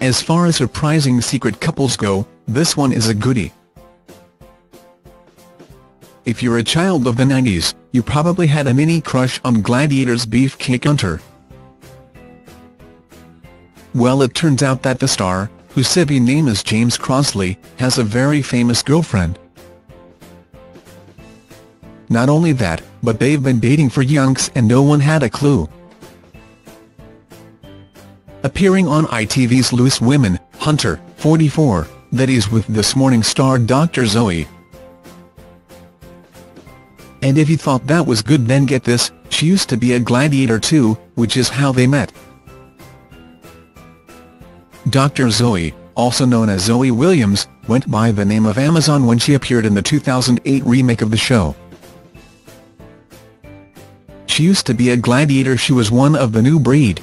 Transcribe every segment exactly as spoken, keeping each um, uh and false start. As far as surprising secret couples go, this one is a goodie. If you're a child of the nineties, you probably had a mini-crush on Gladiators beefcake Hunter. Well, it turns out that the star, whose civvy name is James Crossley, has a very famous girlfriend. Not only that, but they've been dating for yonks and no one had a clue. Appearing on I T V's Loose Women, Hunter, forty-four, that is with This Morning star Doctor Zoe. And if you thought that was good, then get this, she used to be a gladiator too, which is how they met. Doctor Zoe, also known as Zoe Williams, went by the name of Amazon when she appeared in the two thousand eight remake of the show. She used to be a gladiator. She was one of the new breed.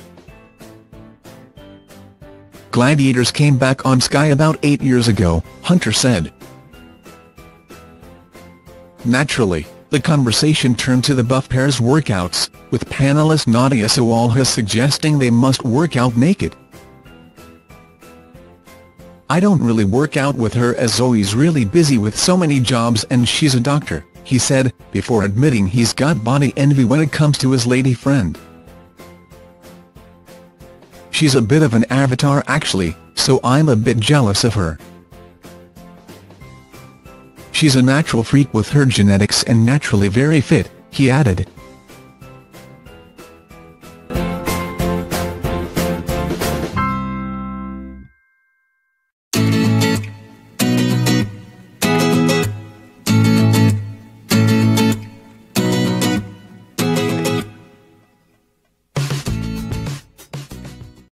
Gladiators came back on Sky about eight years ago, Hunter said. Naturally, the conversation turned to the buff pair's workouts, with panelist Nadia Sawalha suggesting they must work out naked. "I don't really work out with her as Zoe's really busy with so many jobs and she's a doctor," he said, before admitting he's got body envy when it comes to his lady friend. "She's a bit of an avatar actually, so I'm a bit jealous of her. She's a natural freak with her genetics and naturally very fit," he added.